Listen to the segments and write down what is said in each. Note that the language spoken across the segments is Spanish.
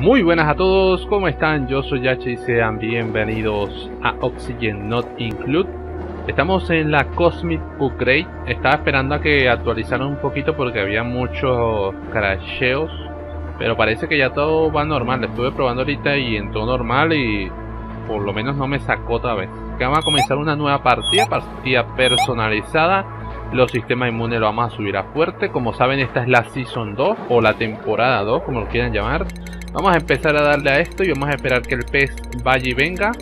Muy buenas a todos, ¿cómo están? Yo soy Yachi y sean bienvenidos a Oxygen Not Included. Estamos en la Cosmic Upgrade. Estaba esperando a que actualizaran un poquito porque había muchos crasheos, pero parece que ya todo va normal. Lo estuve probando ahorita y entró normal y por lo menos no me sacó otra vez. Que vamos a comenzar una nueva partida personalizada. Los sistemas inmunes lo vamos a subir a fuerte. Como saben, esta es la Season 2 o la temporada 2, como lo quieran llamar. Vamos a empezar a darle a esto y vamos a esperar que el pez vaya y venga.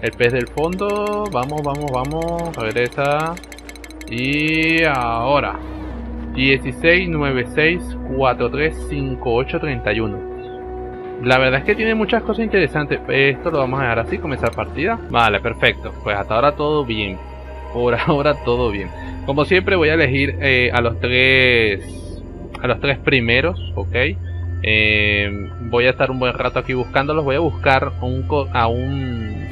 El pez del fondo. Vamos, vamos, vamos. A ver esta. Y ahora. 16, 9, 6, 4, 3, 5, 8, 31. La verdad es que tiene muchas cosas interesantes. Esto lo vamos a dejar así. Comenzar partida. Vale, perfecto. Pues hasta ahora todo bien. Por ahora todo bien. Como siempre voy a elegir a los tres primeros. Ok. Voy a estar un buen rato aquí buscándolos. Voy a buscar a un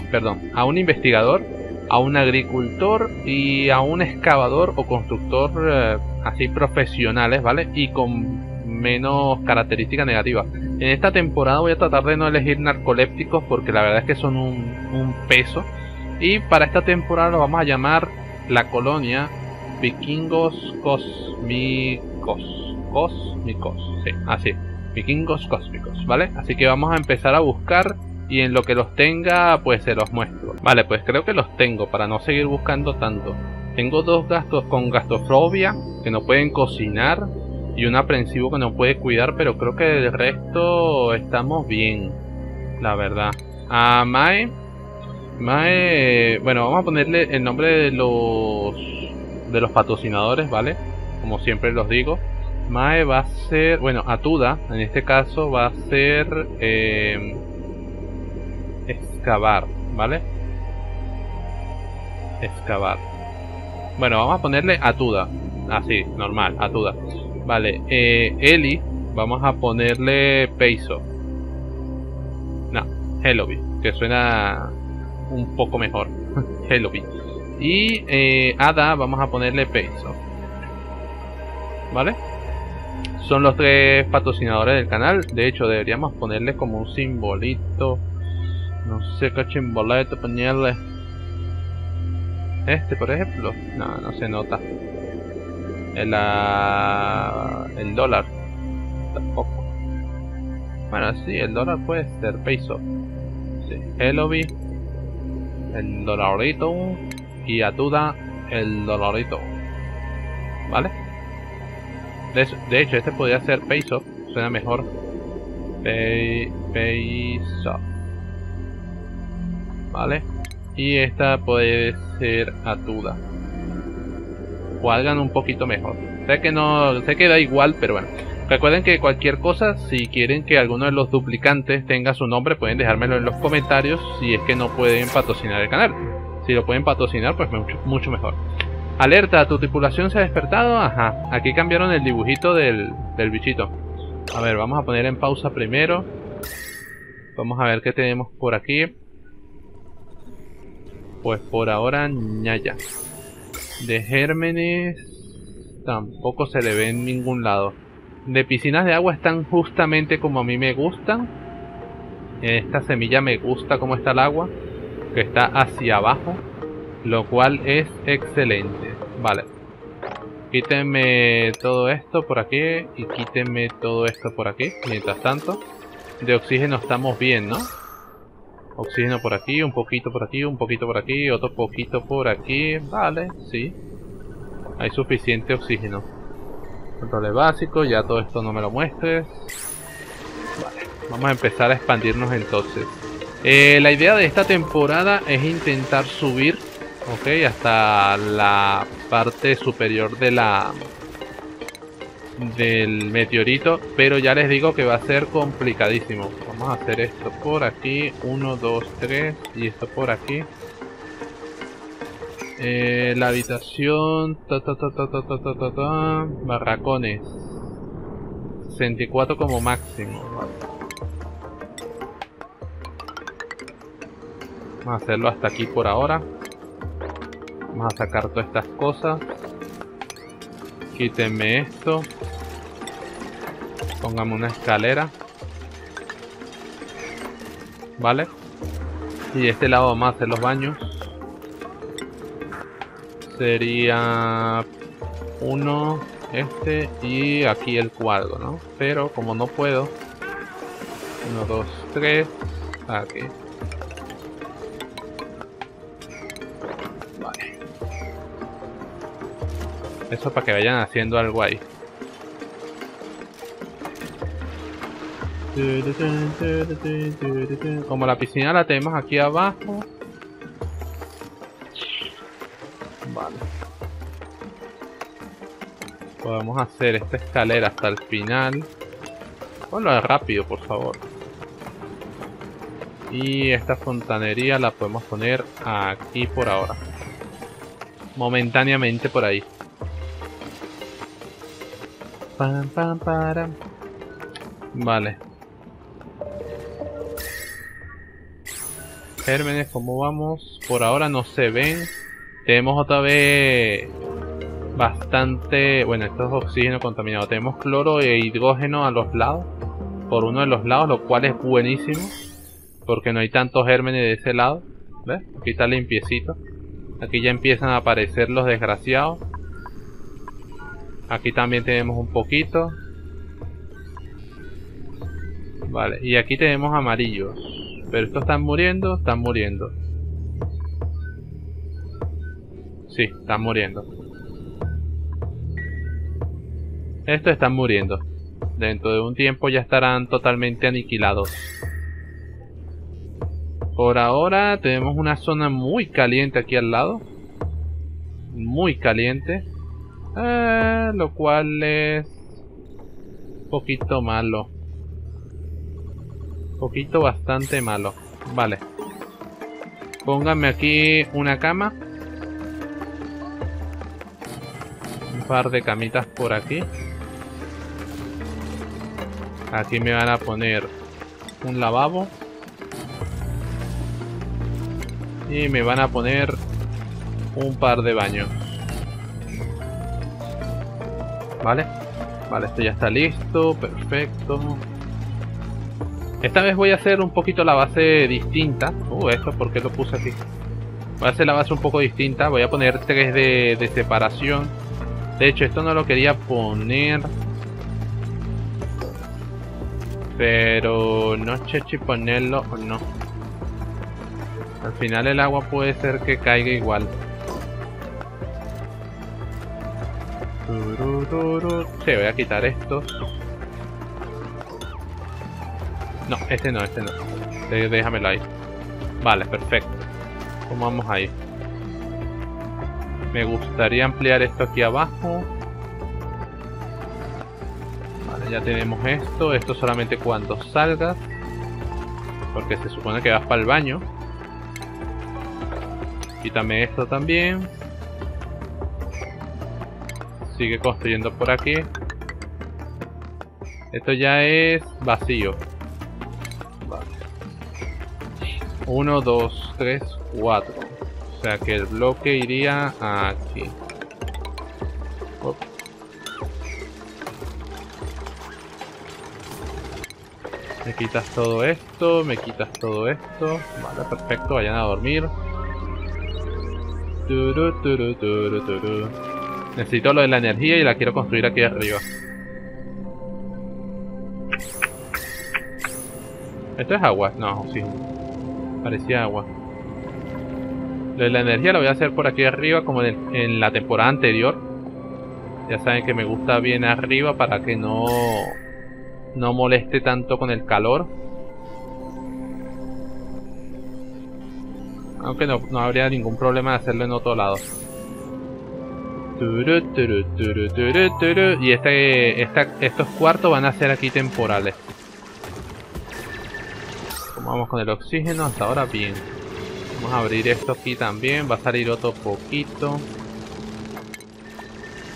investigador, a un agricultor y a un excavador o constructor así profesionales, ¿vale? Y con menos características negativas. En esta temporada voy a tratar de no elegir narcolépticos porque la verdad es que son un peso. Y para esta temporada lo vamos a llamar la colonia Vikingos Cósmicos. Sí, así. Vikingos cósmicos, ¿vale? Así que vamos a empezar a buscar y en lo que los tenga, pues se los muestro. Vale, pues creo que los tengo para no seguir buscando tanto. Tengo dos gastos con gastrofobia, que no pueden cocinar, y un aprensivo que no puede cuidar, pero creo que del resto estamos bien, la verdad. A Mae, bueno, vamos a ponerle el nombre de los patrocinadores, ¿vale? Como siempre los digo. Mae va a ser, bueno, Atuda en este caso va a ser excavar, ¿vale? Excavar. Bueno, vamos a ponerle Atuda, así, normal, Atuda. Vale, Eli, vamos a ponerle Peiso. No, Helovy, que suena un poco mejor. Helovy. Y Ada, vamos a ponerle Peiso. ¿Vale? Son los tres patrocinadores del canal. De hecho, deberíamos ponerles como un simbolito. No sé qué simbolito ponerle. Este, por ejemplo. No, no se nota. El dólar. Tampoco. Bueno, sí, el dólar puede ser peso. Sí, Helovy. El dolarito. Y Atuda, el dolarito. ¿Vale? De hecho, este podría ser Paysoft, suena mejor. Paysoft. Vale. Y esta puede ser Atuda. O hagan un poquito mejor. Sé que no, sé que da igual, pero bueno. Recuerden que cualquier cosa, si quieren que alguno de los duplicantes tenga su nombre, pueden dejármelo en los comentarios si es que no pueden patrocinar el canal. Si lo pueden patrocinar, pues mucho mejor. Alerta, tu tripulación se ha despertado. Ajá, aquí cambiaron el dibujito del bichito. A ver, vamos a poner en pausa primero. Vamos a ver qué tenemos por aquí. Pues por ahora, ñaya. De gérmenes tampoco se le ve en ningún lado. De piscinas de agua están justamente como a mí me gustan. Esta semilla me gusta cómo está el agua, que está hacia abajo, lo cual es excelente. Vale. Quítenme todo esto por aquí. Y quítenme todo esto por aquí. Mientras tanto. De oxígeno estamos bien, ¿no? Oxígeno por aquí. Un poquito por aquí. Un poquito por aquí. Otro poquito por aquí. Vale. Sí. Hay suficiente oxígeno. Controles básicos. Ya todo esto no me lo muestres. Vale. Vamos a empezar a expandirnos entonces. La idea de esta temporada es intentar subir. Ok, hasta la parte superior de del meteorito. Pero ya les digo que va a ser complicadísimo. Vamos a hacer esto por aquí. 1, 2, 3. Y esto por aquí. La habitación. Barracones. 64 como máximo. Vamos a hacerlo hasta aquí por ahora. Vamos a sacar todas estas cosas. Quítenme esto. Póngame una escalera. ¿vale? Y de este lado vamos a hacer los baños. Sería uno, este, y aquí el cuadro, ¿no? Pero como no puedo, 1, 2, 3, aquí. Vale. Eso para que vayan haciendo algo ahí. Como la piscina la tenemos aquí abajo. Vale. Podemos hacer esta escalera hasta el final. Ponlo rápido, por favor. Y esta fontanería la podemos poner aquí por ahora. Momentáneamente por ahí. Pam, pam, param. Vale. Gérmenes, ¿cómo vamos? Por ahora no se ven. Tenemos otra vez bastante... Bueno, esto es oxígeno contaminado. Tenemos cloro e hidrógeno a los lados. Por uno de los lados, lo cual es buenísimo. Porque no hay tantos gérmenes de ese lado. ¿Ves? Aquí está limpiecito. Aquí ya empiezan a aparecer los desgraciados. Aquí también tenemos un poquito. Vale, y aquí tenemos amarillos. Pero estos están muriendo, están muriendo. Sí, están muriendo. Estos están muriendo. Dentro de un tiempo ya estarán totalmente aniquilados. Por ahora tenemos una zona muy caliente aquí al lado. Muy caliente. Lo cual es... un poquito malo. Poquito bastante malo. Vale. Pónganme aquí una cama. Un par de camitas por aquí. Aquí me van a poner un lavabo. Y me van a poner un par de baños. Vale. Vale, esto ya está listo. Perfecto. Esta vez voy a hacer un poquito la base distinta. Esto, ¿por qué lo puse aquí? Voy a hacer la base un poco distinta. Voy a poner 3 de separación. De hecho, esto no lo quería poner. Pero no sé si ponerlo o no. Al final el agua puede ser que caiga igual. Sí, voy a quitar estos. No, este no, este no. Déjamelo ahí. Vale, perfecto. ¿Cómo vamos ahí? Me gustaría ampliar esto aquí abajo. Vale, ya tenemos esto. Esto solamente cuando salgas. Porque se supone que vas para el baño. Quítame esto también. Sigue construyendo por aquí. Esto ya es vacío. 1, 2, 3, 4. O sea que el bloque iría aquí. Op. Me quitas todo esto, me quitas todo esto. Vale, perfecto, vayan a dormir. Necesito lo de la energía y la quiero construir aquí arriba. ¿Esto es agua? No, sí. Parecía agua. La energía la voy a hacer por aquí arriba, como en la temporada anterior. Ya saben que me gusta bien arriba para que no moleste tanto con el calor. Aunque no habría ningún problema de hacerlo en otro lado. Y estos cuartos van a ser aquí temporales. Vamos con el oxígeno, hasta ahora bien. Vamos a abrir esto aquí también, va a salir otro poquito.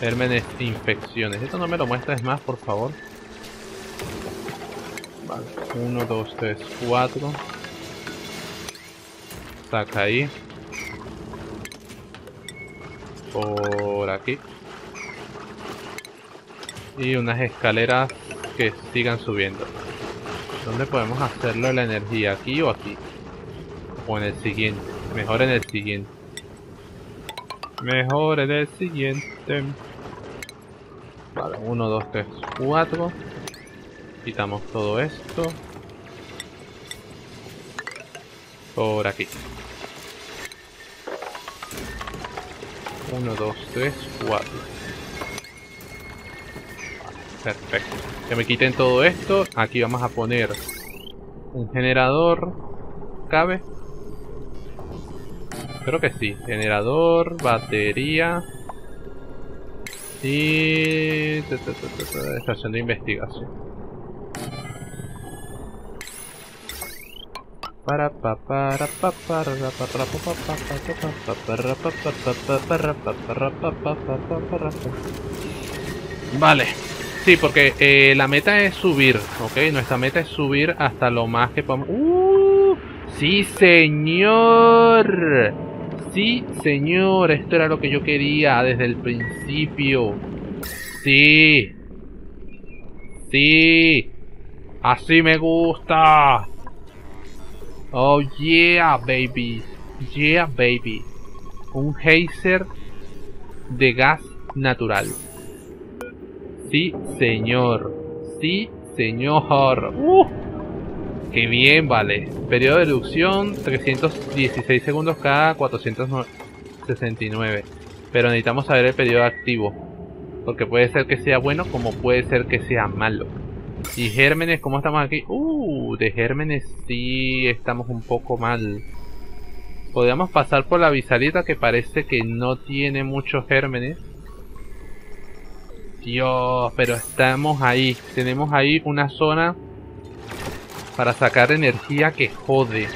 Gérmenes, infecciones. Esto no me lo muestres más, por favor. Vale, 1, 2, 3, 4. Saca ahí. Por aquí. Y unas escaleras que sigan subiendo. ¿Dónde podemos hacerlo de la energía? ¿Aquí o aquí? O en el siguiente. Mejor en el siguiente. Mejor en el siguiente. Vale, 1, 2, 3, 4. Quitamos todo esto. Por aquí. 1, 2, 3, 4. Perfecto. Que me quiten todo esto. Aquí vamos a poner un generador. ¿Cabe? Creo que sí. Generador, batería. Y... estación de investigación. Vale. Sí, porque la meta es subir, ¿ok? Nuestra meta es subir hasta lo más que podamos... ¡Sí, señor! Sí, señor. Esto era lo que yo quería desde el principio. Sí. Sí. Así me gusta. Oh yeah, baby. Yeah, baby. Un geyser de gas natural. Sí, señor. Sí, señor. ¡Qué bien, vale! Periodo de reducción, 316 segundos cada 469. Pero necesitamos saber el periodo activo. Porque puede ser que sea bueno como puede ser que sea malo. Y gérmenes, ¿cómo estamos aquí? De gérmenes sí estamos un poco mal. Podríamos pasar por la bisalita que parece que no tiene muchos gérmenes. Dios, pero estamos ahí. Tenemos ahí una zona para sacar energía que jode.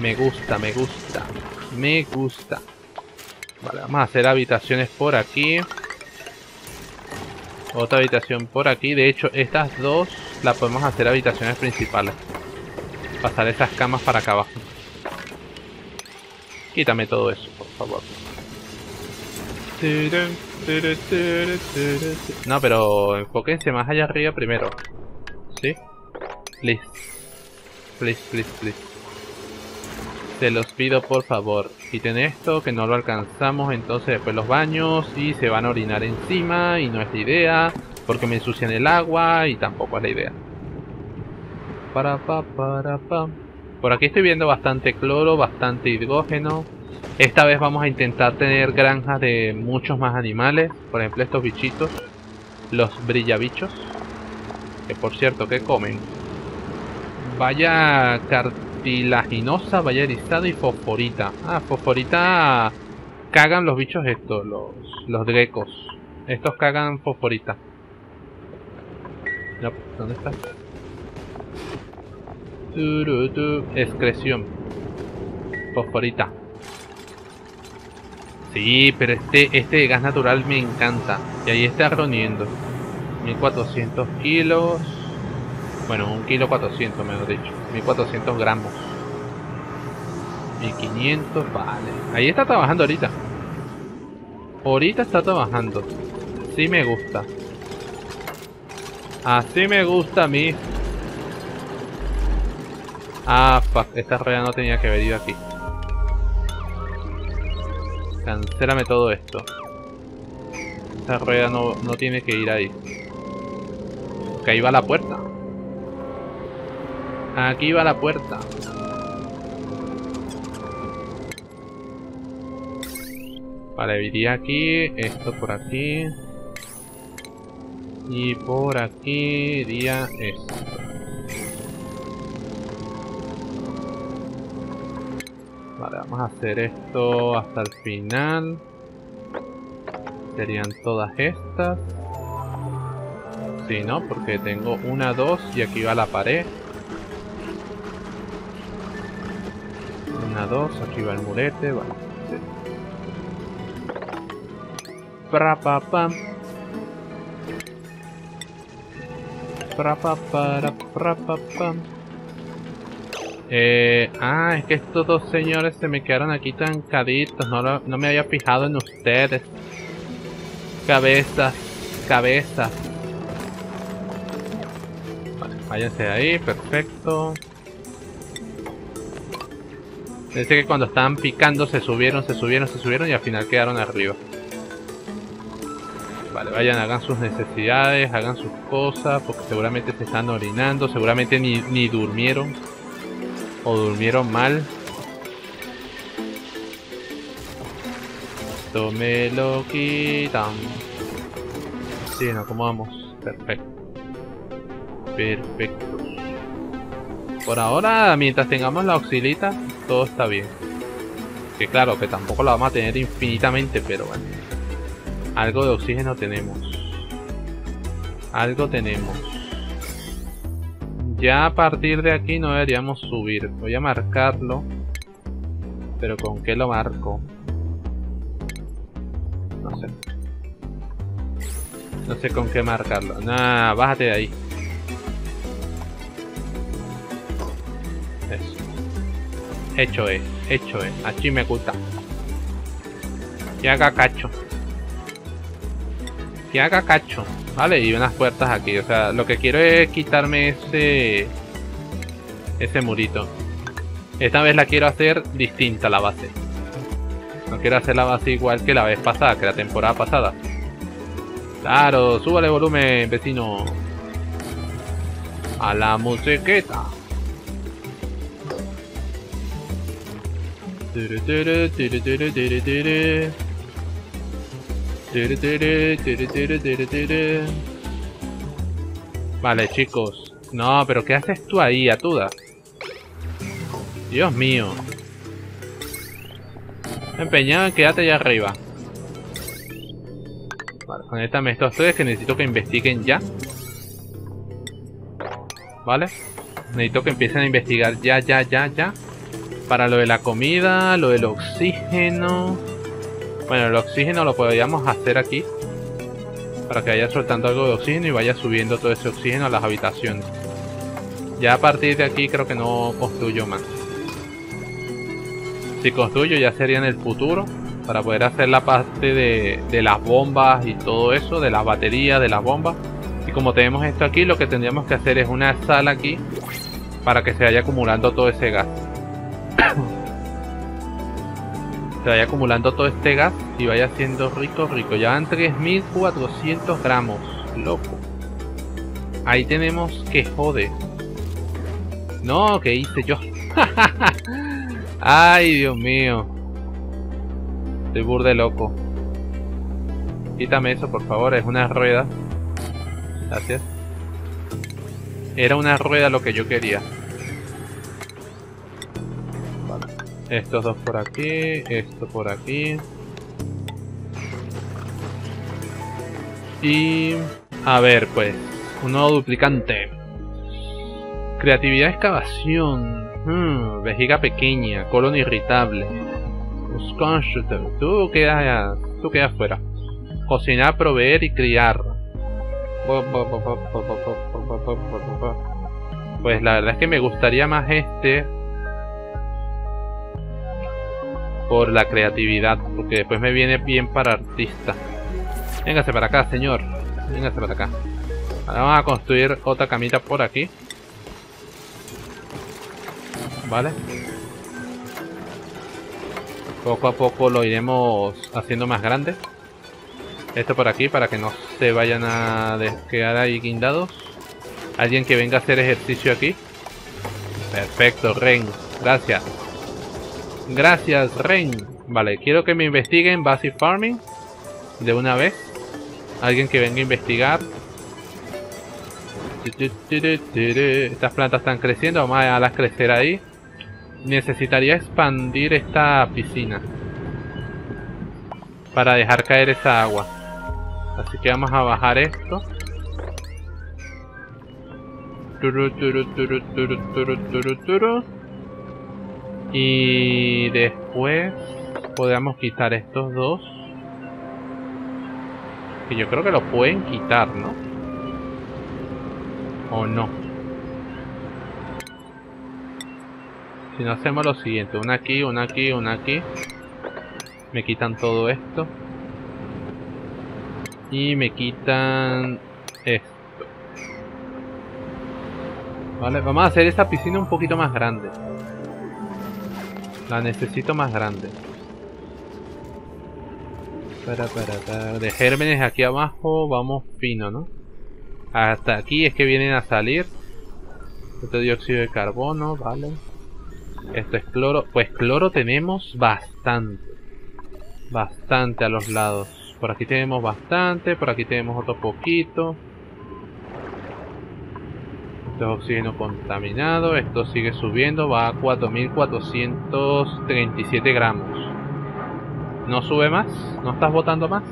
Me gusta, me gusta. Me gusta. Vale, vamos a hacer habitaciones por aquí. Otra habitación por aquí. De hecho, estas dos las podemos hacer habitaciones principales. Pasar esas camas para acá abajo. Quítame todo eso, por favor. No, pero enfóquense más allá arriba primero. ¿Sí? Please. Please, please, please. Se los pido, por favor. Quiten esto, que no lo alcanzamos. Entonces después los baños y se van a orinar encima. Y no es la idea, porque me ensucian el agua. Y tampoco es la idea. Por aquí estoy viendo bastante cloro, bastante hidrógeno. Esta vez vamos a intentar tener granjas de muchos más animales. Por ejemplo, estos bichitos, los brillabichos, que por cierto, ¿qué comen? Vaya cartilaginosa, vaya erizada y fosforita. Ah, fosforita cagan los bichos estos, los grecos. Estos cagan fosforita. No, ¿dónde está? Excreción. Fosforita. Sí, pero este de gas natural me encanta. Y ahí está reuniendo 1400 kilos. Bueno, 1 kilo 400, mejor dicho, 1400 gramos. 1500, vale. Ahí está trabajando ahorita. Ahorita está trabajando. Sí me gusta. Así me gusta a mí. Ah, fuck. Esta rueda no tenía que haber ido aquí. Cancélame todo esto. Esta rueda no tiene que ir ahí. Que ahí va la puerta. Aquí va la puerta. Vale, iría aquí. Esto por aquí. Y por aquí iría esto. Vale, vamos a hacer esto hasta el final. Serían todas estas. Sí, ¿no? Porque tengo una, dos y aquí va la pared. 2, aquí va el murete, vale. Pra pa pam. Pra pa para pra pa pam. Es que estos dos señores se me quedaron aquí trancaditos. No me había fijado en ustedes. Cabezas, cabezas. Vale, Váyanse de ahí, perfecto. Dice que cuando estaban picando se subieron y al final quedaron arriba. Vale, vayan, hagan sus necesidades, hagan sus cosas, porque seguramente se están orinando, seguramente ni durmieron. O durmieron mal. Esto me lo quitan. Sí, nos acomodamos. Perfecto. Perfecto. Por ahora, mientras tengamos la auxilita, todo está bien. Que claro, que tampoco la vamos a tener infinitamente, pero bueno. Algo de oxígeno tenemos. Algo tenemos. Ya a partir de aquí no deberíamos subir. Voy a marcarlo. Pero ¿con qué lo marco? No sé. No sé con qué marcarlo. Nah, bájate de ahí. Eso. Hecho es, hecho es. Aquí me gusta. Que haga cacho. Que haga cacho. Vale, y unas puertas aquí. O sea, lo que quiero es quitarme ese murito. Esta vez la quiero hacer distinta la base. No quiero hacer la base igual que la vez pasada, que la temporada pasada. Claro, súbale volumen, vecino. A la musiqueta. Vale, chicos. No, pero ¿qué haces tú ahí, Atuda? Dios mío. Empeñado en quedarte allá arriba. Vale, conéctame estos tres que necesito que investiguen ya. Vale. Necesito que empiecen a investigar ya. Para lo de la comida, lo del oxígeno. Bueno, el oxígeno lo podríamos hacer aquí. Para que vaya soltando algo de oxígeno y vaya subiendo todo ese oxígeno a las habitaciones. Ya a partir de aquí creo que no construyo más. Si construyo ya sería en el futuro. Para poder hacer la parte de las bombas y todo eso. De las baterías, de las bombas. Y como tenemos esto aquí, lo que tendríamos que hacer es una sala aquí. Para que se vaya acumulando todo ese gas. Se vaya acumulando todo este gas y vaya siendo rico. Ya van 3400 gramos, loco. Ahí tenemos que joder. No, ¿qué hice yo? Ay, Dios mío. Estoy burde loco. Quítame eso, por favor, es una rueda. Gracias. Era una rueda lo que yo quería. Estos dos por aquí, esto por aquí. Y... a ver, pues. Un nuevo duplicante. Creatividad, excavación. Vejiga pequeña, colon irritable. Tú quedas fuera. Cocinar, proveer y criar. Pues la verdad es que me gustaría más este... por la creatividad, porque después me viene bien para artista. Véngase para acá, señor. Véngase para acá. Ahora vamos a construir otra camita por aquí. Vale. Poco a poco lo iremos haciendo más grande. Esto por aquí, para que no se vayan a quedar ahí guindados. Alguien que venga a hacer ejercicio aquí. Perfecto, Ren. Gracias. Gracias, Ren. Vale, quiero que me investiguen Basic Farming de una vez. Alguien que venga a investigar. Estas plantas están creciendo, vamos a dejarlas crecer ahí. Necesitaría expandir esta piscina para dejar caer esa agua. Así que vamos a bajar esto. Y después podemos quitar estos dos. Que yo creo que lo pueden quitar, ¿no? O no. Si no hacemos lo siguiente. Una aquí, una aquí, una aquí. Me quitan todo esto. Y me quitan esto. Vale, vamos a hacer esta piscina un poquito más grande. La necesito más grande. Para. De gérmenes aquí abajo vamos fino, ¿no? Hasta aquí es que vienen a salir. Esto es dióxido de carbono, vale. Esto es cloro. Pues cloro tenemos bastante. Bastante a los lados. Por aquí tenemos bastante, por aquí tenemos otro poquito. Esto es oxígeno contaminado. Esto sigue subiendo, va a 4.437 gramos. ¿No sube más? ¿No estás botando más?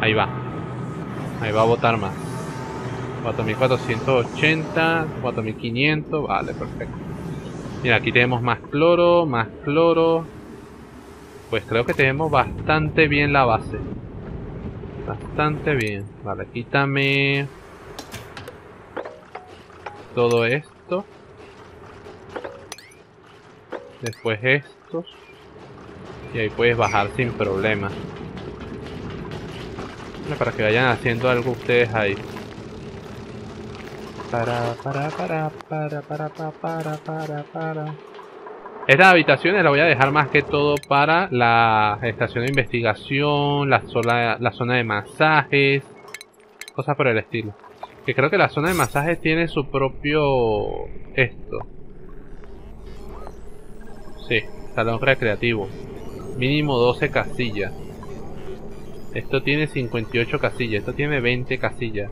Ahí va. Ahí va a botar más. 4.480, 4.500. Vale, perfecto. Mira, aquí tenemos más cloro, más cloro. Pues creo que tenemos bastante bien la base. Bastante bien. Vale, quítame todo esto. Después estos. Y ahí puedes bajar sin problema. Para que vayan haciendo algo ustedes ahí. Para. Estas habitaciones las voy a dejar más que todo para la estación de investigación, la zona de masajes, cosas por el estilo. Que creo que la zona de masajes tiene su propio esto. Sí, salón recreativo. Mínimo 12 casillas. Esto tiene 58 casillas. Esto tiene 20 casillas.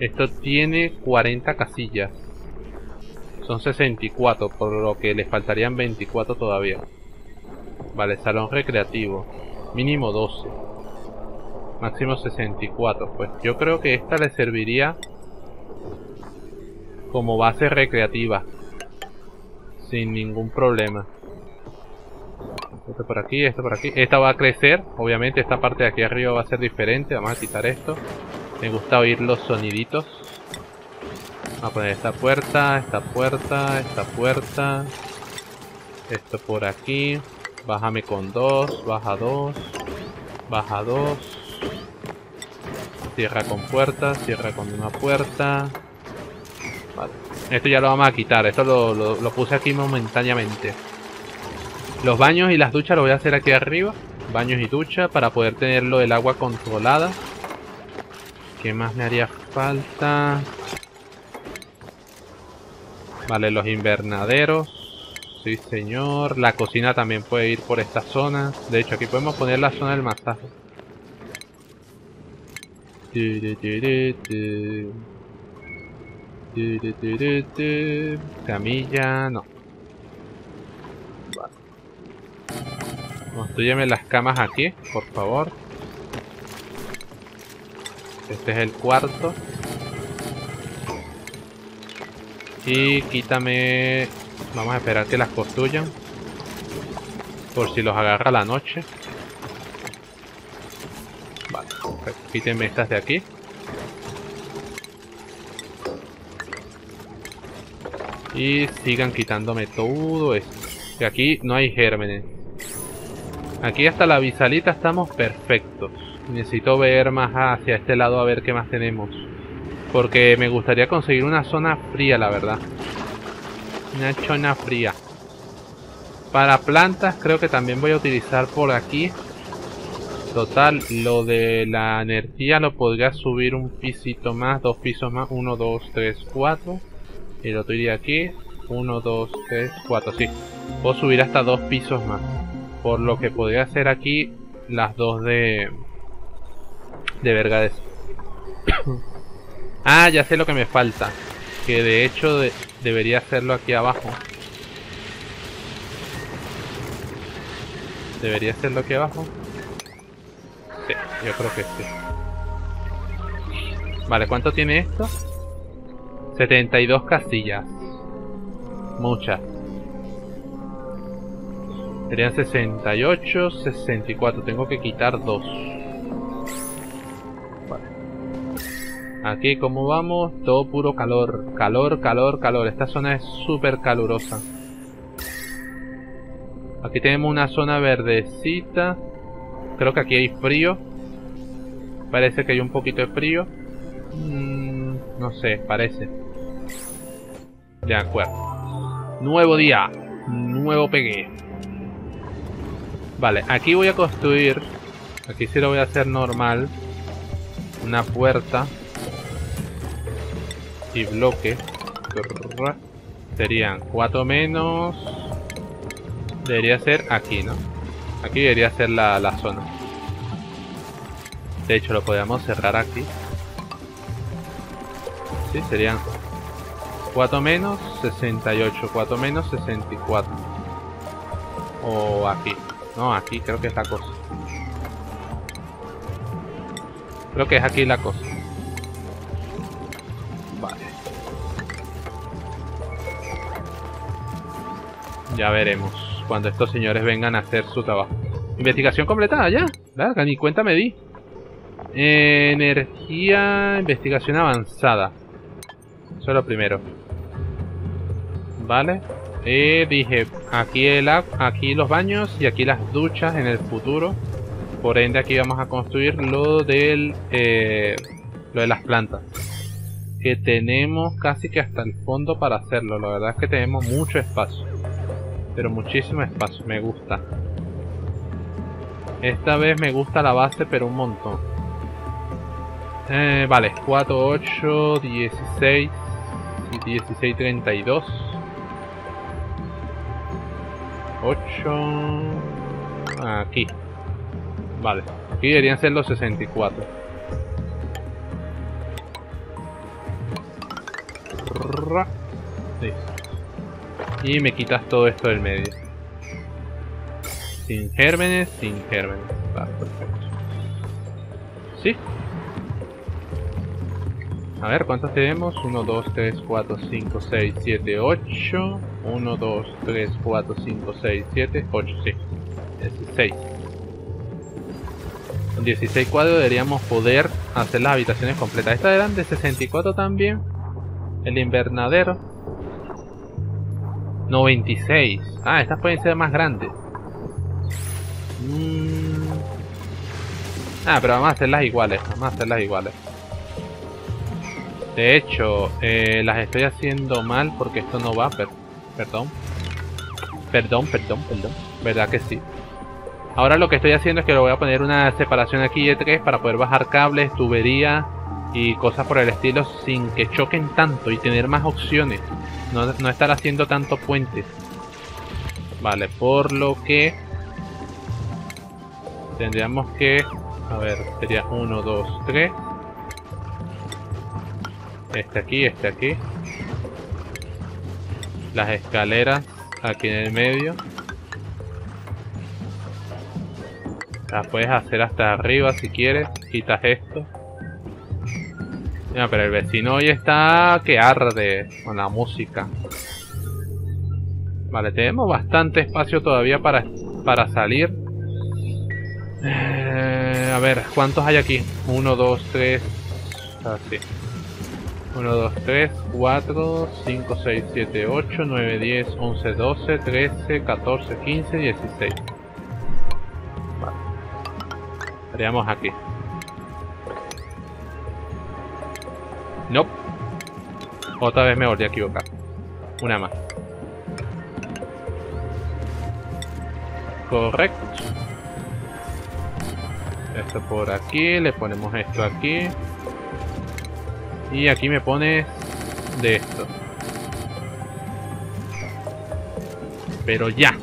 Esto tiene 40 casillas. Son 64, por lo que les faltarían 24 todavía. Vale, salón recreativo. Mínimo 12. Máximo 64. Pues yo creo que esta le serviría como base recreativa. Sin ningún problema. Esto por aquí, esto por aquí. Esta va a crecer, obviamente esta parte de aquí arriba va a ser diferente. Vamos a quitar esto. Me gusta oír los soniditos. Vamos a poner esta puerta, esta puerta, esta puerta. Esto por aquí. Bájame con 2, baja 2. Baja 2. Cierra con puerta, cierra con una puerta. Vale. Esto ya lo vamos a quitar, esto lo puse aquí momentáneamente. Los baños y las duchas lo voy a hacer aquí arriba. Baños y duchas para poder tenerlo el agua controlada. ¿Qué más me haría falta? Vale, los invernaderos. Sí, señor. La cocina también puede ir por esta zona. De hecho, aquí podemos poner la zona del masaje. Camilla, no. Construyeme las camas aquí, por favor. Este es el cuarto. Y quítame... Vamos a esperar que las construyan. Por si los agarra la noche. Vale, perfecto. Quíteme estas de aquí. Y sigan quitándome todo esto. Que aquí no hay gérmenes. Aquí hasta la bisalita estamos perfectos. Necesito ver más hacia este lado a ver qué más tenemos. Porque me gustaría conseguir una zona fría, la verdad. Una zona fría. Para plantas creo que también voy a utilizar por aquí. Total, lo de la energía lo podría subir un pisito más, dos pisos más. 1, 2, 3, 4. Y lo tiraría aquí. 1, 2, 3, 4. Sí, puedo subir hasta dos pisos más. Por lo que podría hacer aquí las dos de vergades. Ah, ya sé lo que me falta. Que de hecho debería hacerlo aquí abajo. ¿Debería hacerlo aquí abajo? Sí, yo creo que sí. Vale, ¿cuánto tiene esto? 72 casillas. Muchas. Serían 68, 64. Tengo que quitar 2. Vale. Aquí, como vamos, todo puro calor. Calor, calor, calor. Esta zona es súper calurosa. Aquí tenemos una zona verdecita. Creo que aquí hay frío. Parece que hay un poquito de frío. No sé, parece. De acuerdo. Nuevo día. Nuevo pegue. Vale, aquí voy a construir. Aquí sí lo voy a hacer normal. Una puerta. Y bloque. Serían 4 menos. Debería ser aquí, ¿no? Aquí debería ser la zona. De hecho, lo podríamos cerrar aquí. Sí, serían 4 menos 68, 4 menos 64. O aquí. No, aquí creo que es la cosa. Creo que es aquí la cosa. Vale. Ya veremos cuando estos señores vengan a hacer su trabajo. Investigación completada, ya. Larga, ni cuenta me di. Energía, investigación avanzada. Eso es lo primero. Vale. Dije, aquí aquí los baños y aquí las duchas en el futuro. Por ende, aquí vamos a construir lo de las plantas. Que tenemos casi que hasta el fondo para hacerlo. La verdad es que tenemos mucho espacio. Pero muchísimo espacio. Me gusta. Esta vez me gusta la base, pero un montón. Vale. 4, 8, 16... 16, 32. 8. Aquí. Vale. Aquí deberían ser los 64. Sí. Y me quitas todo esto del medio. Sin gérmenes, sin gérmenes. Vale, perfecto. Sí. A ver, ¿cuántas tenemos? 1, 2, 3, 4, 5, 6, 7, 8. 1, 2, 3, 4, 5, 6, 7, 8, sí. 16. Con 16 cuadros deberíamos poder hacer las habitaciones completas. Estas eran de 64 también. El invernadero. 96. Ah, estas pueden ser más grandes. Ah, pero vamos a hacerlas iguales. Vamos a hacerlas iguales. De hecho, las estoy haciendo mal porque esto no va, perdón. ¿Verdad que sí? Ahora lo que estoy haciendo es que le voy a poner una separación aquí de 3 para poder bajar cables, tubería y cosas por el estilo sin que choquen tanto y tener más opciones. No estar haciendo tanto puentes. Vale, por lo que tendríamos que... A ver, sería 1, 2, 3... Este aquí, este aquí. Las escaleras aquí en el medio. Las puedes hacer hasta arriba si quieres. Quitas esto. Mira, pero el vecino hoy está que arde con la música. Vale, tenemos bastante espacio todavía para salir. A ver, ¿cuántos hay aquí? 1, 2, 3. Así. 1, 2, 3, 4, 5, 6, 7, 8, 9, 10, 11, 12, 13, 14, 15, 16. Vale. Estaríamos aquí. No. Nope. Otra vez me volví a equivocar. Una más. Correcto. Esto por aquí. Le ponemos esto aquí. Y aquí me pone de esto. Pero ya.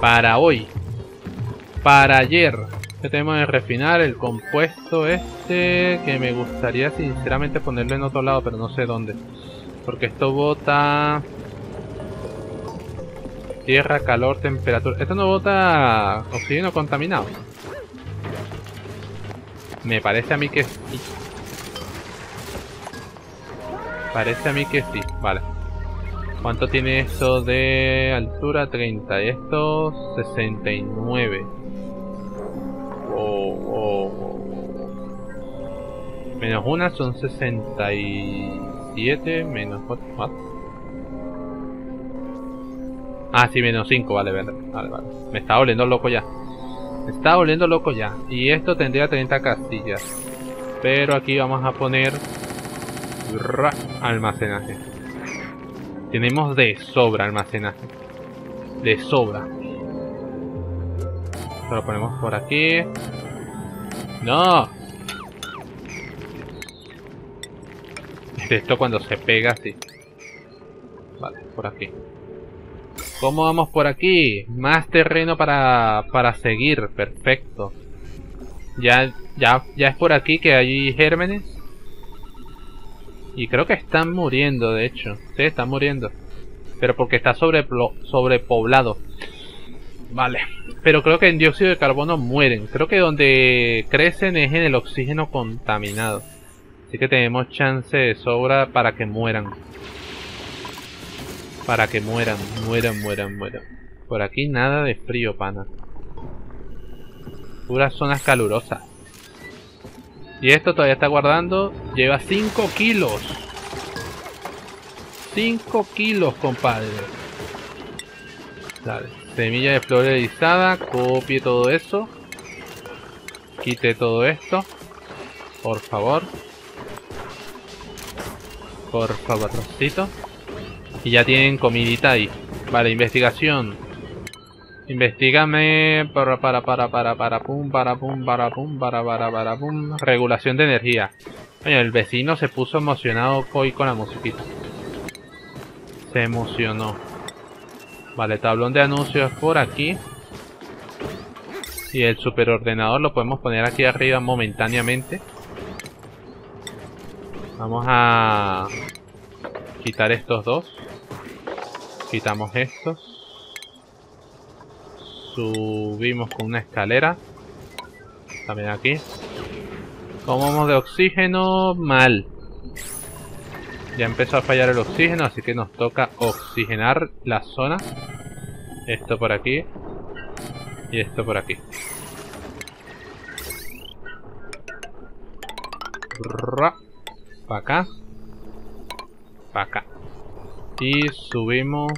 Para hoy. Para ayer. Ya tenemos que refinar el compuesto este. Que me gustaría sinceramente ponerlo en otro lado. Pero no sé dónde. Porque esto bota... Tierra, calor, temperatura. Esto no bota oxígeno contaminado. Me parece a mí que sí. Parece a mí que sí. Vale. ¿Cuánto tiene esto de altura? 30. Y esto 69. Menos una son 67. Menos 4. ¿Más? Ah, sí, menos 5. Vale, vale, vale, vale. Me está volviendo loco ya. Está volviendo loco ya. Y esto tendría 30 casillas. Pero aquí vamos a poner Almacenaje. Tenemos de sobra almacenaje. De sobra. Lo ponemos por aquí. ¡No! Esto cuando se pega así. Vale, por aquí. ¿Cómo vamos por aquí? Más terreno para seguir. Perfecto. Ya es por aquí que hay gérmenes. Y creo que están muriendo, de hecho. Sí, están muriendo. Pero porque está sobrepoblado. Vale. Pero creo que en dióxido de carbono mueren. Creo que donde crecen es en el oxígeno contaminado. Así que tenemos chance de sobra para que mueran. Para que mueran, mueran. Por aquí nada de frío, pana. Puras zonas calurosas. Y esto todavía está guardando. Lleva 5 kilos. 5 kilos, compadre. Dale. Semilla de flor erizada. Copie todo eso. Quite todo esto. Por favor. Por favorcito. Y ya tienen comidita ahí. Vale, investigación. Investígame. Para pum. Regulación de energía. Coño, el vecino se puso emocionado hoy con la musiquita. Se emocionó. Vale, tablón de anuncios por aquí. Y el superordenador lo podemos poner aquí arriba momentáneamente. Vamos a quitar estos dos. Quitamos estos. Subimos con una escalera. También aquí. Tomamos de oxígeno. Mal. Ya empezó a fallar el oxígeno, así que nos toca oxigenar la zona. Esto por aquí. Y esto por aquí. Para acá. Para acá. Y subimos.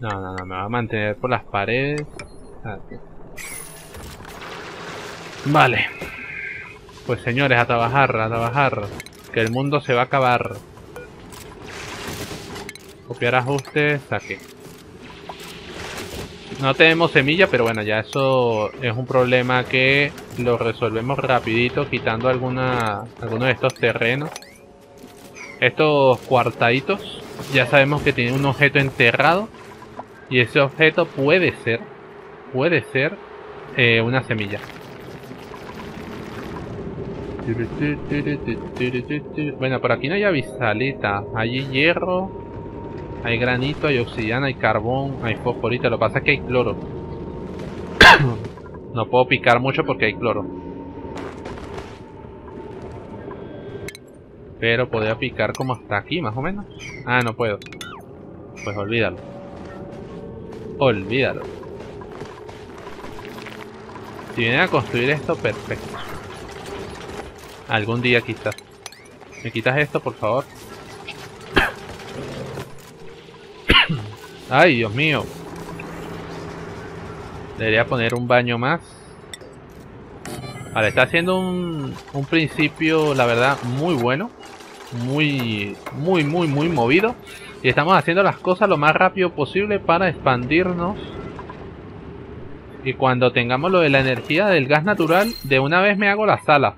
No. Me va a mantener por las paredes. Aquí. Vale. Pues señores, a trabajar, a trabajar. Que el mundo se va a acabar. Copiar ajustes. Aquí. No tenemos semilla, pero bueno, ya eso es un problema que lo resolvemos rapidito quitando algunos de estos terrenos. Estos cuartaditos. Ya sabemos que tiene un objeto enterrado. Y ese objeto puede ser una semilla. Bueno, por aquí no hay avisalita. Hay hierro, hay granito, hay obsidiana, hay carbón, hay fosforita. Lo que pasa es que hay cloro. No puedo picar mucho porque hay cloro. Pero podría picar como hasta aquí, más o menos. Ah, no puedo. Pues olvídalo. Olvídalo. Si vienen a construir esto, perfecto. Algún día quizás. ¿Me quitas esto, por favor? ¡Ay, Dios mío! Debería poner un baño más. Vale, está haciendo un principio, la verdad, muy bueno. Muy movido. Y estamos haciendo las cosas lo más rápido posible para expandirnos. Y cuando tengamos lo de la energía del gas natural, de una vez me hago la sala.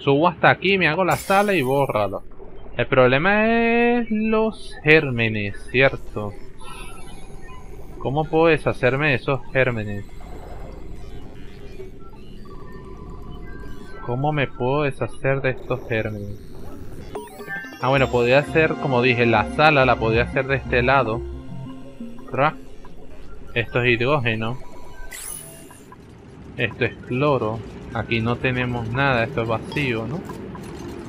Subo hasta aquí, me hago la sala y bórralo. El problema es los gérmenes, ¿cierto? ¿Cómo puedo deshacerme de esos gérmenes? ¿Cómo me puedo deshacer de estos gérmenes? Ah, bueno, podría hacer, como dije, la sala la podría hacer de este lado. Esto es hidrógeno. Esto es cloro. Aquí no tenemos nada, esto es vacío, ¿no?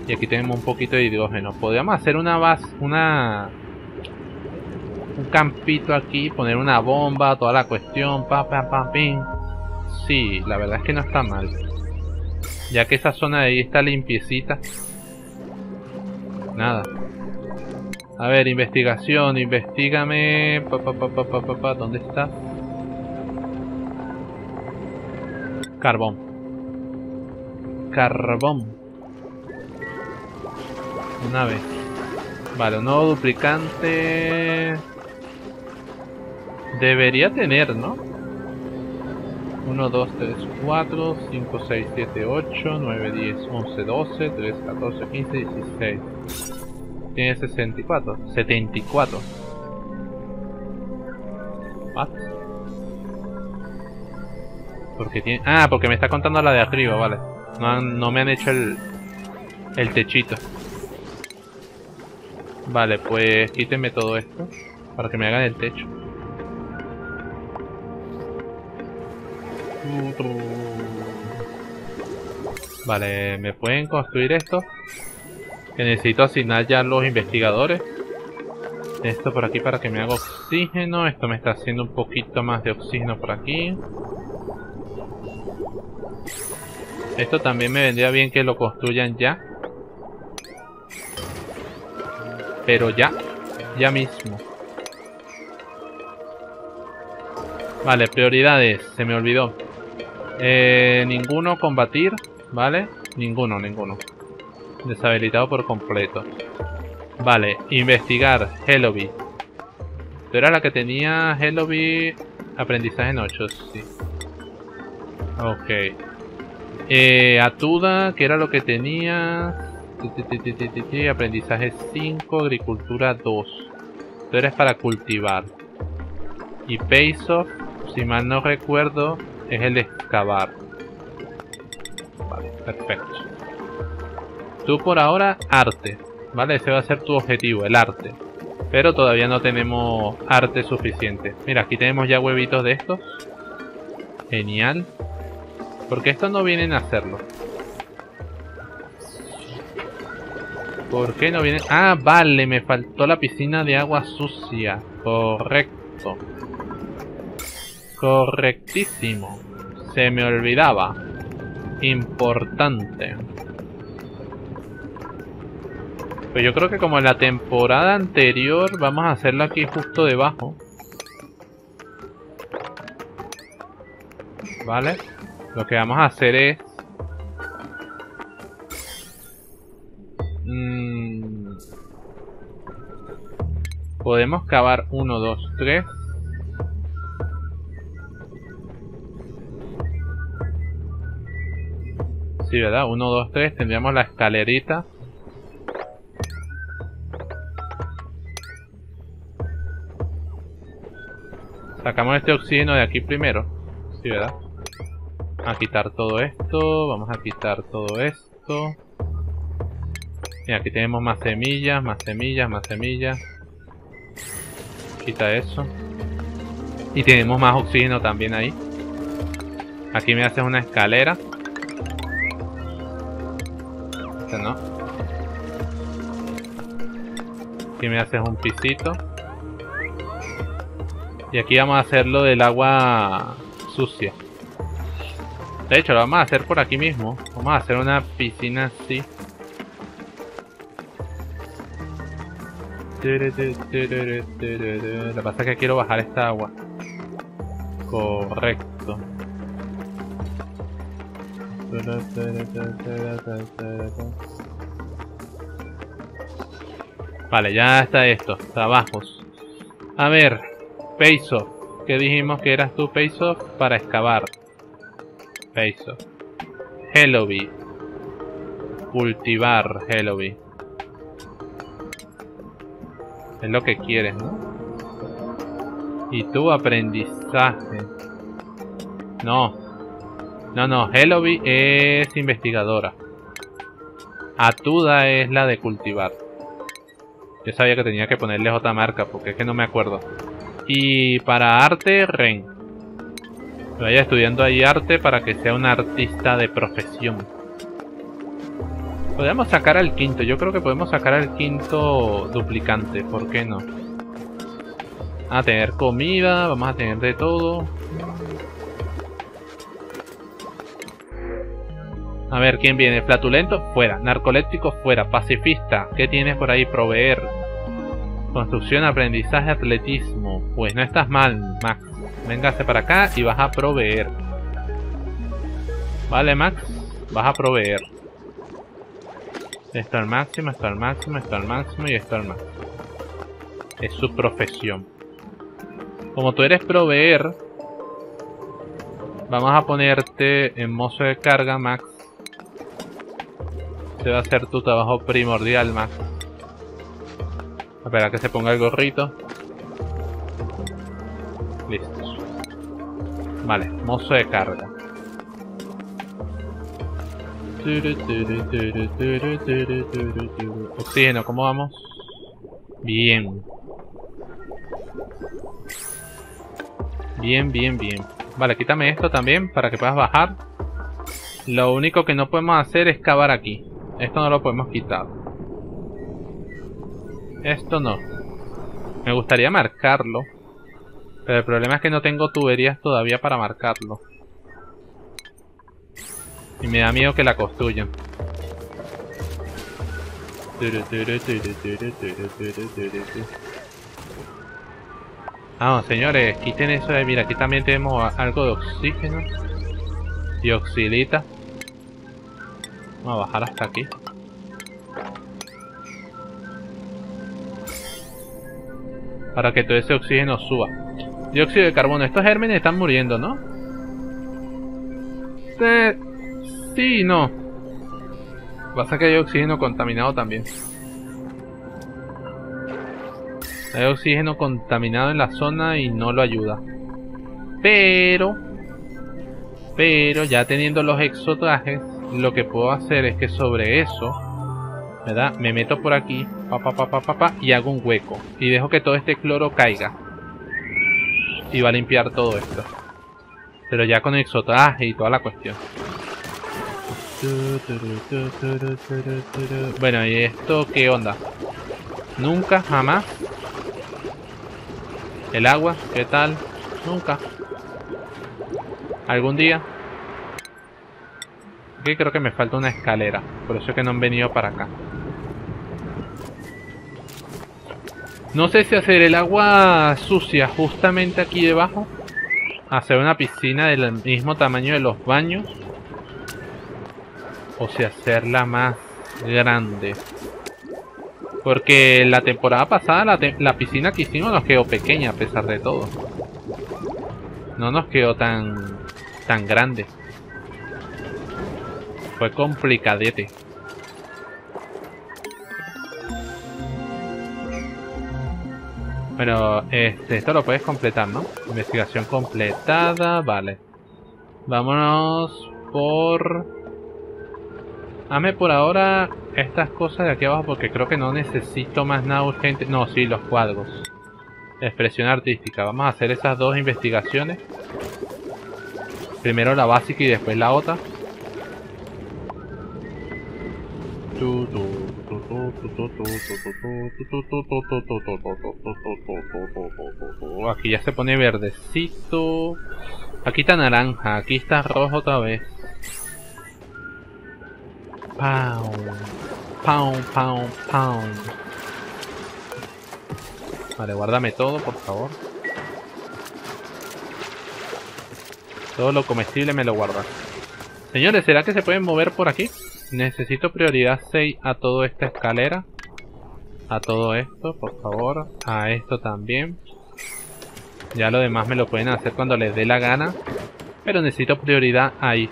Y aquí tenemos un poquito de hidrógeno. Podríamos hacer una base, un campito aquí, poner una bomba, toda la cuestión, pim. Sí, la verdad es que no está mal. Ya que esa zona de ahí está limpiecita. Nada. A ver, investigación, investígame. ¿Dónde está? Carbón. Nave. Vale, nuevo duplicante. Debería tener, ¿no? 1, 2, 3, 4, 5, 6, 7, 8, 9, 10, 11, 12, 13, 14, 15, 16. Tiene 64, 74. ¿What? Porque tiene... Ah, porque me está contando la de arriba, vale. No me han hecho el techito. Vale, pues quítenme todo esto para que me hagan el techo. Vale, ¿me pueden construir esto? Que necesito asignar ya los investigadores. Esto por aquí para que me haga oxígeno. Esto me está haciendo un poquito más de oxígeno por aquí. Esto también me vendría bien que lo construyan ya. Pero ya. Ya mismo. Vale, prioridades. Se me olvidó. Ninguno combatir. Vale. Ninguno. Deshabilitado por completo. Vale. Investigar. Helovy. Esto era la que tenía Helovy. Aprendizaje en 8. Sí. Ok. Atuda, que era lo que tenía. Aprendizaje 5, agricultura 2. Esto era para cultivar. Y Paysoft, si mal no recuerdo, es el excavar. Vale, perfecto. Tú por ahora, arte. Vale, ese va a ser tu objetivo, el arte. Pero todavía no tenemos arte suficiente. Mira, aquí tenemos ya huevitos de estos. Genial. Porque estos no vienen a hacerlo. ¿Por qué no vienen? Ah, vale, me faltó la piscina de agua sucia. Correcto. Correctísimo. Se me olvidaba. Importante. Pues yo creo que como en la temporada anterior, vamos a hacerlo aquí justo debajo. Vale. Lo que vamos a hacer es... podemos cavar 1, 2, 3. Sí, ¿verdad? 1, 2, 3. Tendríamos la escalerita. Sacamos este oxígeno de aquí primero. Sí, ¿verdad? Vamos a quitar todo esto, vamos a quitar todo esto. Y aquí tenemos más semillas, más semillas, más semillas. Quita eso. Y tenemos más oxígeno también ahí. Aquí me haces una escalera. Esta no. Aquí me haces un pisito. Y aquí vamos a hacer lo del agua sucia. De hecho, lo vamos a hacer por aquí mismo. Vamos a hacer una piscina así. Lo que pasa es que quiero bajar esta agua. Correcto. Vale, ya está esto. Trabajos. A ver, Paysoft. ¿Qué dijimos que eras tú, Paysoft? Para excavar. Eso. Helovy. Cultivar Helovy. Es lo que quieres, ¿no? Y tu aprendizaje. No. No. Helovy es investigadora. Atuda es la de cultivar. Yo sabía que tenía que ponerle otra marca porque es que no me acuerdo. Y para arte, Ren. Vaya estudiando ahí arte para que sea un artista de profesión. Podemos sacar al quinto. Yo creo que podemos sacar al quinto duplicante. ¿Por qué no? Vamos a tener comida. Vamos a tener de todo. A ver, ¿quién viene? Flatulento, fuera. Narcoléptico, fuera. Pacifista, ¿qué tienes por ahí? Proveer. Construcción, aprendizaje, atletismo. Pues no estás mal, Max. Véngase para acá y vas a proveer. Vale, Max. Vas a proveer. Esto al máximo, esto al máximo, esto al máximo y esto al máximo. Es su profesión. Como tú eres proveer, vamos a ponerte en mozo de carga, Max. Este va a ser tu trabajo primordial, Max. Espera que se ponga el gorrito. Listos. Vale, mozo de carga. Oxígeno, ¿cómo vamos? Bien. Bien, bien, bien. Vale, quítame esto también para que puedas bajar. Lo único que no podemos hacer es cavar aquí. Esto no lo podemos quitar. Esto no. Me gustaría marcarlo, pero el problema es que no tengo tuberías todavía para marcarlo. Y me da miedo que la construyan. Vamos, señores, quiten eso de... Mira, aquí también tenemos algo de oxígeno. Dioxilita. Vamos a bajar hasta aquí. Para que todo ese oxígeno suba. Dióxido de carbono. Estos gérmenes están muriendo, ¿no? Sí, no. Pasa que hay oxígeno contaminado también. Hay oxígeno contaminado en la zona y no lo ayuda. Pero ya teniendo los exotrajes, lo que puedo hacer es que sobre eso, ¿verdad? Me meto por aquí, y hago un hueco. Y dejo que todo este cloro caiga. Y va a limpiar todo esto. Pero ya con exotraje y toda la cuestión. Bueno, ¿y esto qué onda? Nunca, jamás. El agua, ¿qué tal? Nunca. Algún día. Aquí creo que me falta una escalera. Por eso es que no han venido para acá. No sé si hacer el agua sucia justamente aquí debajo. Hacer una piscina del mismo tamaño de los baños. O sea, hacerla más grande. Porque la temporada pasada la piscina que hicimos nos quedó pequeña a pesar de todo. No nos quedó tan grande. Fue complicadete. Pero esto lo puedes completar, ¿no? Investigación completada, vale. Vámonos por... Hazme por ahora estas cosas de aquí abajo porque creo que no necesito más nada urgente. No, sí, los cuadros. Expresión artística. Vamos a hacer esas dos investigaciones. Primero la básica y después la otra. Aquí ya se pone verdecito. Aquí está naranja. Aquí está rojo otra vez. Pound, pound, pound, pound. Vale, guárdame todo, por favor. Todo lo comestible me lo guardas. Señores, ¿será que se pueden mover por aquí? Necesito prioridad 6 a toda esta escalera. A todo esto, por favor. A esto también. Ya lo demás me lo pueden hacer cuando les dé la gana. Pero necesito prioridad ahí.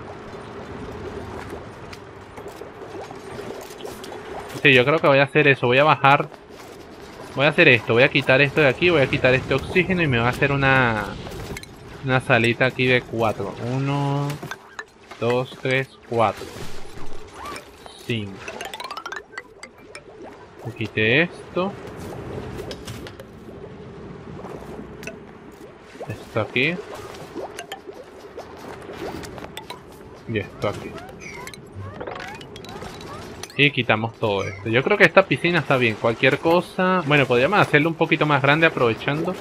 Sí, yo creo que voy a hacer eso, voy a bajar. Voy a hacer esto, voy a quitar esto de aquí. Voy a quitar este oxígeno y me va a hacer una salita aquí de 4. 1, 2, 3, 4 5. Quité esto. Esto aquí. Y esto aquí. Y quitamos todo esto. Yo creo que esta piscina está bien. Cualquier cosa... Bueno, podríamos hacerla un poquito más grande aprovechando.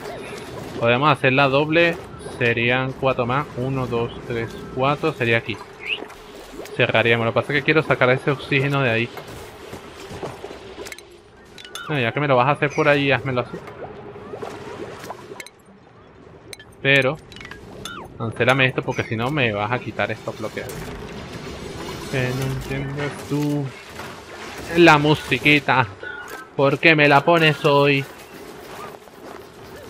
Podríamos hacerla doble. Serían 4 más. 1, 2, 3, 4. Sería aquí. Cerraríamos. Lo que pasa es que quiero sacar ese oxígeno de ahí. No, ya que me lo vas a hacer por ahí, házmelo así. Pero... Cancélame esto porque si no me vas a quitar estos bloqueados. Que no entiendes tú... La musiquita. ¿Por qué me la pones hoy?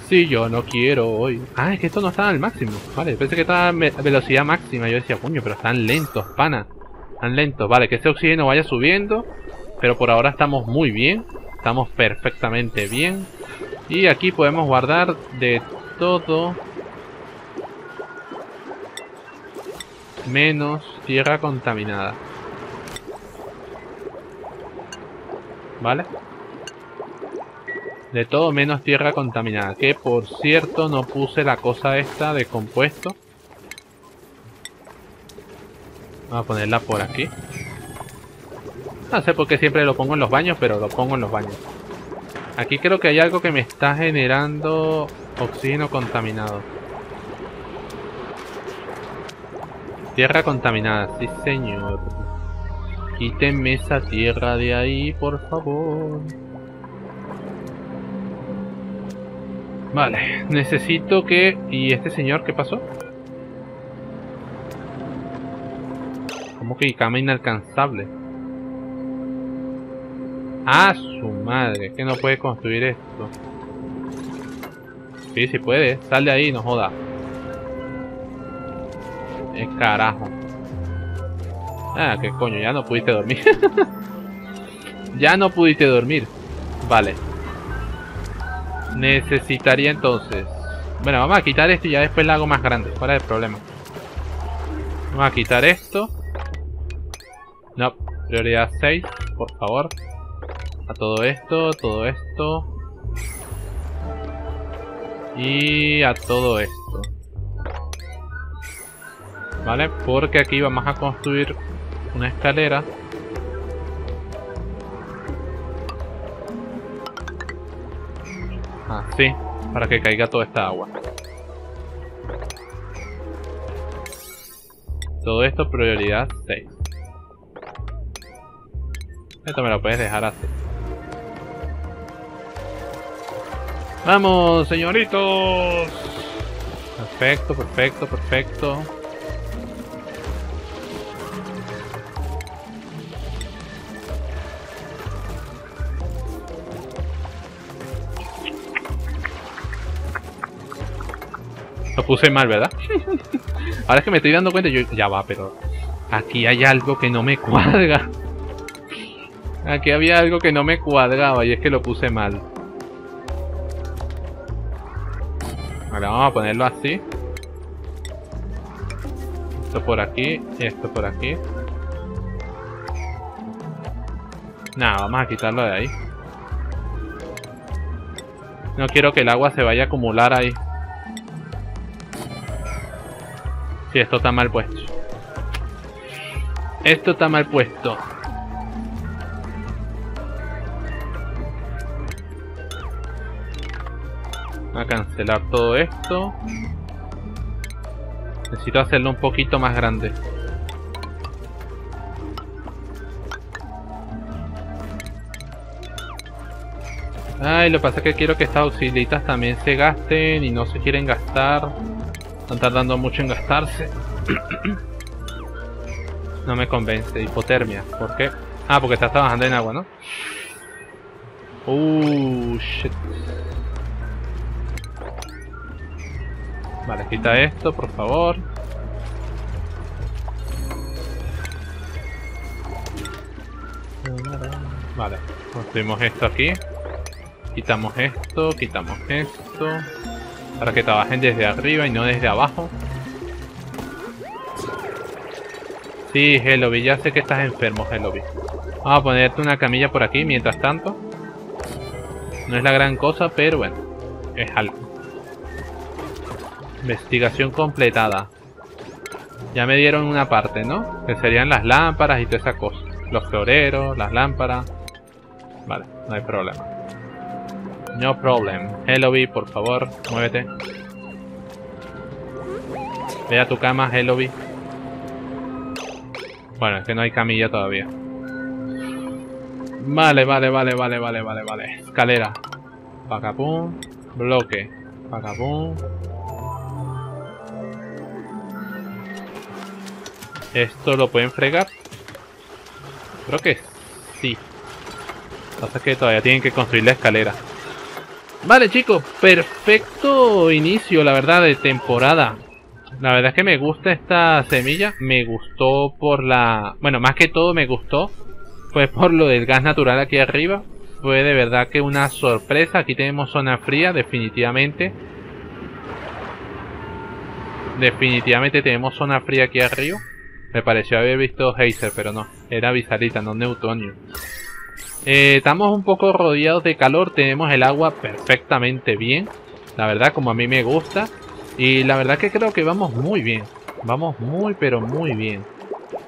Si yo no quiero hoy. Ah, es que esto no está al máximo. Vale, pensé que estaba a velocidad máxima. Yo decía, coño, pero están lentos, pana. Están lentos. Vale, que este oxígeno vaya subiendo. Pero por ahora estamos muy bien. Estamos perfectamente bien. Y aquí podemos guardar de todo. Menos tierra contaminada. ¿Vale? De todo menos tierra contaminada. Que por cierto no puse la cosa esta de compuesto. Vamos a ponerla por aquí. No sé por qué siempre lo pongo en los baños, pero lo pongo en los baños. Aquí creo que hay algo que me está generando oxígeno contaminado. Tierra contaminada, sí señor. Quítenme esa tierra de ahí, por favor. Vale, necesito que... ¿Y este señor qué pasó? ¿Cómo que cama inalcanzable? ¡Ah, su madre! Que no puede construir esto. Sí, sí puede. Sal de ahí, no joda. Carajo. Ah, qué coño, ya no pudiste dormir. Ya no pudiste dormir. Vale. Necesitaría entonces... Bueno, vamos a quitar esto y ya después la hago más grande. Fuera de problema. Vamos a quitar esto. No, prioridad 6, por favor. A todo esto, todo esto. Y a todo esto. Vale, porque aquí vamos a construir una escalera. Así, para que caiga toda esta agua. Todo esto prioridad 6. Esto me lo puedes dejar así. ¡Vamos, señoritos! Perfecto, perfecto, perfecto. Lo puse mal, ¿verdad? Ahora es que me estoy dando cuenta, yo ya va, pero aquí hay algo que no me cuadra. Aquí había algo que no me cuadraba y es que lo puse mal. Ahora vamos a ponerlo así. Esto por aquí y esto por aquí. Nada, vamos a quitarlo de ahí. No quiero que el agua se vaya a acumular ahí. Sí, esto está mal puesto. Esto está mal puesto. Voy a cancelar todo esto. Necesito hacerlo un poquito más grande. Ay, lo que pasa es que quiero que estas auxilitas también se gasten y no se quieren gastar. Están tardando mucho en gastarse. No me convence. Hipotermia. ¿Por qué? Ah, porque estás trabajando en agua, ¿no? Shit. Vale, quita esto, por favor. Vale, construimos esto aquí. Quitamos esto, quitamos esto. Para que trabajen desde arriba y no desde abajo. Sí, Helovy, ya sé que estás enfermo, Helovy. Vamos a ponerte una camilla por aquí mientras tanto. No es la gran cosa, pero bueno, es algo. Investigación completada. Ya me dieron una parte, ¿no? Que serían las lámparas y toda esa cosa. Los floreros, las lámparas. Vale, no hay problema. No problem. Helovy, por favor, muévete. Ve a tu cama, Helovy. Bueno, es que no hay camilla todavía. Vale, vale, vale, vale, vale, vale, vale. Escalera. Pacapum. Bloque. Pacapum. Esto lo pueden fregar. Creo que sí. Pasa que todavía tienen que construir la escalera. Vale, chicos, perfecto inicio, la verdad, de temporada. La verdad es que me gusta esta semilla. Me gustó por la... Bueno, más que todo me gustó fue por lo del gas natural aquí arriba. Fue de verdad que una sorpresa. Aquí tenemos zona fría, definitivamente. Definitivamente tenemos zona fría aquí arriba. Me pareció haber visto Geyser, pero no. Era Bizarrita, no Neutonio. Estamos un poco rodeados de calor. Tenemos el agua perfectamente bien. La verdad, como a mí me gusta. Y la verdad que creo que vamos muy bien. Vamos muy, pero muy bien.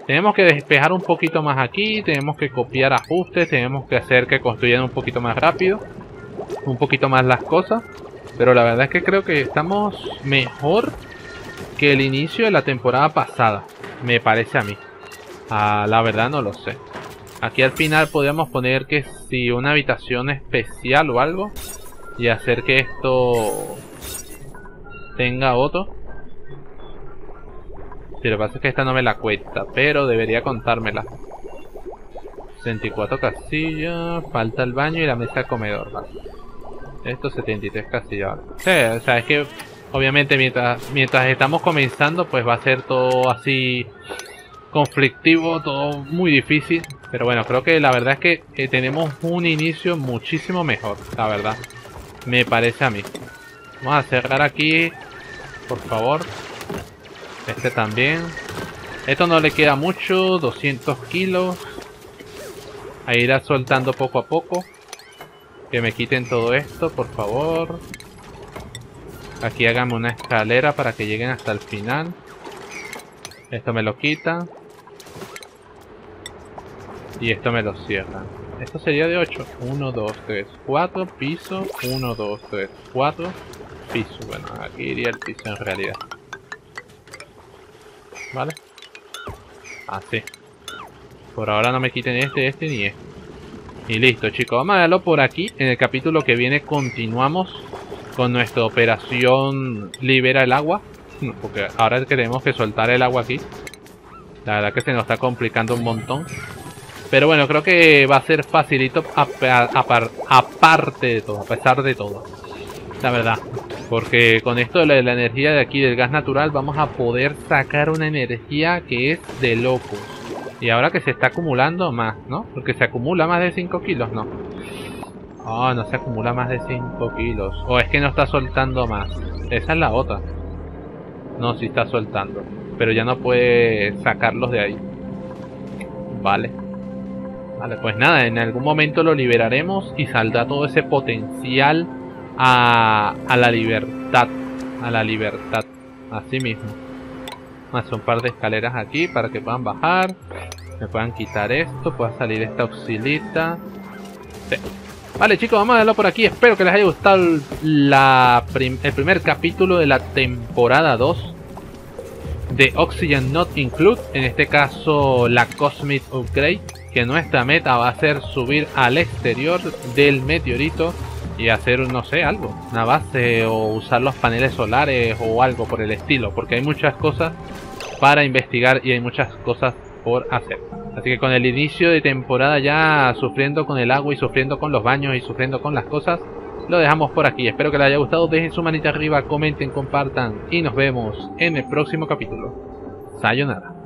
Tenemos que despejar un poquito más aquí. Tenemos que copiar ajustes. Tenemos que hacer que construyan un poquito más rápido. Un poquito más las cosas. Pero la verdad es que creo que estamos mejor que el inicio de la temporada pasada. Me parece a mí. Ah, la verdad no lo sé. Aquí al final podríamos poner que si una habitación especial o algo. Y hacer que esto... tenga otro. Si lo que pasa es que esta no me la cuenta, pero debería contármela. 64 casillas. Falta el baño y la mesa de comedor, ¿vale? Esto 73 casillas, ¿vale? Sí, o sea, es que obviamente mientras estamos comenzando, pues va a ser todo así conflictivo, todo muy difícil. Pero bueno, creo que la verdad es que tenemos un inicio muchísimo mejor, la verdad. Me parece a mí. Vamos a cerrar aquí, por favor. Este también. Esto no le queda mucho, 200 kilos. Ahí irá soltando poco a poco. Que me quiten todo esto, por favor. Aquí háganme una escalera para que lleguen hasta el final. Esto me lo quita. Y esto me lo cierra. Esto sería de 8. 1, 2, 3, 4, piso. 1, 2, 3, 4. Piso, bueno, aquí iría el piso en realidad. ¿Vale? Así. Por ahora no me quiten este ni este. Y listo, chicos. Vamos a darlo por aquí. En el capítulo que viene continuamos con nuestra operación Libera el agua. Porque ahora tenemos que soltar el agua aquí. La verdad que se nos está complicando un montón. Pero bueno, creo que va a ser facilito aparte de todo, a pesar de todo. La verdad. Porque con esto de la energía de aquí, del gas natural, vamos a poder sacar una energía que es de locos. Y ahora que se está acumulando más, ¿no? Porque se acumula más de 5 kilos, ¿no? Oh, no se acumula más de 5 kilos. O es que no está soltando más. Esa es la otra. No, sí está soltando. Pero ya no puede sacarlos de ahí. Vale. Vale, pues nada, en algún momento lo liberaremos y saldrá todo ese potencial a la libertad. A la libertad, así mismo. Vamos a hacer un par de escaleras aquí para que puedan bajar. Me puedan quitar esto, pueda salir esta auxilita. Sí. Vale, chicos, vamos a darlo por aquí. Espero que les haya gustado el primer capítulo de la temporada 2. De Oxygen Not Included, en este caso la Cosmic Upgrade, que nuestra meta va a ser subir al exterior del meteorito y hacer, no sé, algo, una base o usar los paneles solares o algo por el estilo, porque hay muchas cosas para investigar y hay muchas cosas por hacer. Así que con el inicio de temporada ya sufriendo con el agua y sufriendo con los baños y sufriendo con las cosas, lo dejamos por aquí. Espero que les haya gustado, dejen su manita arriba, comenten, compartan y nos vemos en el próximo capítulo. Sayonara.